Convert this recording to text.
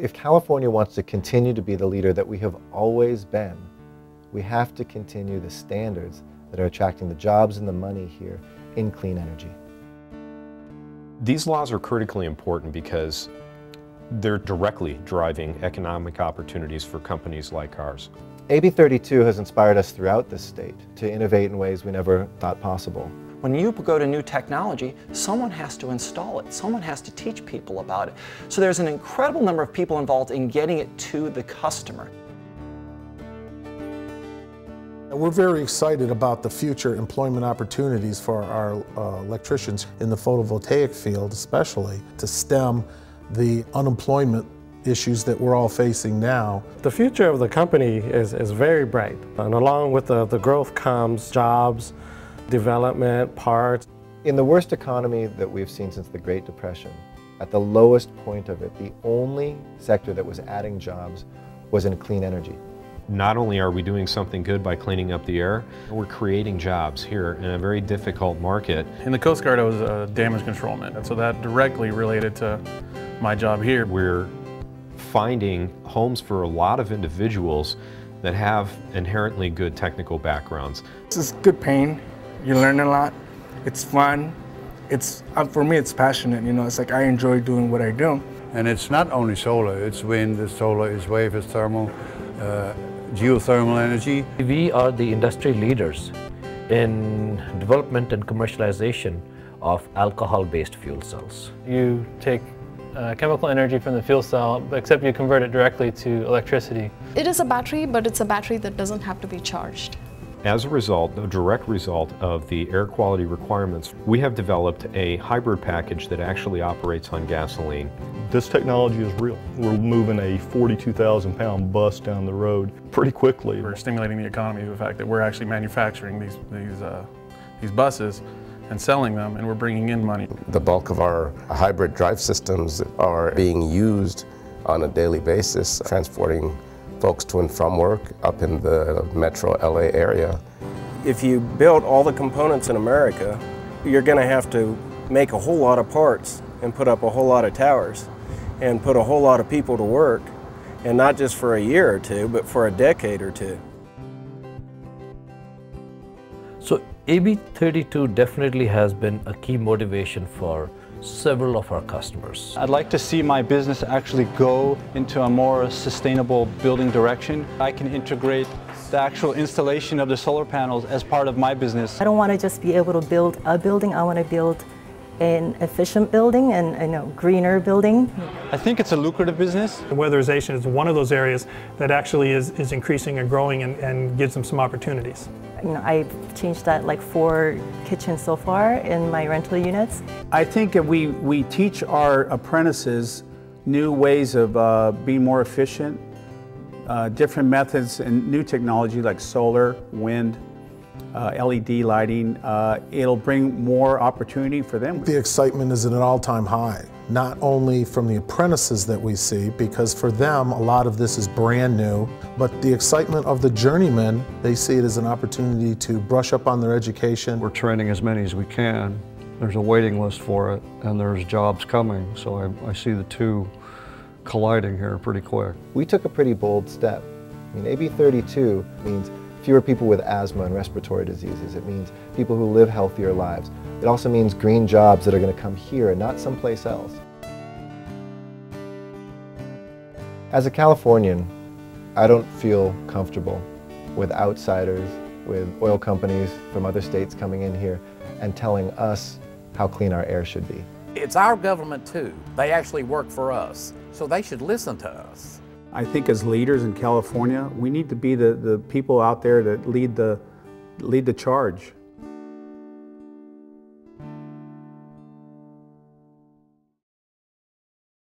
If California wants to continue to be the leader that we have always been, we have to continue the standards that are attracting the jobs and the money here in clean energy. These laws are critically important because they're directly driving economic opportunities for companies like ours. AB 32 has inspired us throughout this state to innovate in ways we never thought possible. When you go to new technology, someone has to install it. Someone has to teach people about it. So there's an incredible number of people involved in getting it to the customer. We're very excited about the future employment opportunities for our electricians in the photovoltaic field, especially to stem the unemployment issues that we're all facing now. The future of the company is very bright, and along with the growth comes jobs, development, parts. In the worst economy that we've seen since the Great Depression, at the lowest point of it, the only sector that was adding jobs was in clean energy. Not only are we doing something good by cleaning up the air, we're creating jobs here in a very difficult market. In the Coast Guard, I was a damage controlman, and so that directly related to my job here. We're finding homes for a lot of individuals that have inherently good technical backgrounds. This is good pain. You learn a lot, it's fun, for me it's passionate, you know, it's like I enjoy doing what I do. And it's not only solar, it's wind, it's solar, it's wave, it's thermal, geothermal energy. We are the industry leaders in development and commercialization of alcohol-based fuel cells. You take chemical energy from the fuel cell, except you convert it directly to electricity. It is a battery, but it's a battery that doesn't have to be charged. As a result, a direct result of the air quality requirements, we have developed a hybrid package that actually operates on gasoline. This technology is real. We're moving a 42,000-pound bus down the road pretty quickly. We're stimulating the economy with the fact that we're actually manufacturing these buses and selling them, and we're bringing in money. The bulk of our hybrid drive systems are being used on a daily basis, transporting folks to and from work up in the metro LA area. If you build all the components in America, you're going to have to make a whole lot of parts and put up a whole lot of towers and put a whole lot of people to work, and not just for a year or two, but for a decade or two. So AB 32 definitely has been a key motivation for several of our customers. I'd like to see my business actually go into a more sustainable building direction. I can integrate the actual installation of the solar panels as part of my business. I don't want to just be able to build a building, I want to build an efficient building and a greener building. I think it's a lucrative business. Weatherization is one of those areas that actually is increasing and growing and gives them some opportunities. You know, I've changed that like 4 kitchens so far in my rental units. I think if we teach our apprentices new ways of being more efficient, different methods and new technology like solar, wind, LED lighting, it'll bring more opportunity for them. The excitement is at an all-time high, not only from the apprentices that we see, because for them a lot of this is brand new, but the excitement of the journeymen, they see it as an opportunity to brush up on their education. We're training as many as we can. There's a waiting list for it, and there's jobs coming, so I see the two colliding here pretty quick. We took a pretty bold step. I mean, AB 32 means fewer people with asthma and respiratory diseases. It means people who live healthier lives. It also means green jobs that are going to come here and not someplace else. As a Californian, I don't feel comfortable with outsiders, with oil companies from other states coming in here and telling us how clean our air should be. It's our government too. They actually work for us, so they should listen to us. I think as leaders in California, we need to be the people out there that lead the charge.